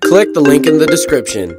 Click the link in the description.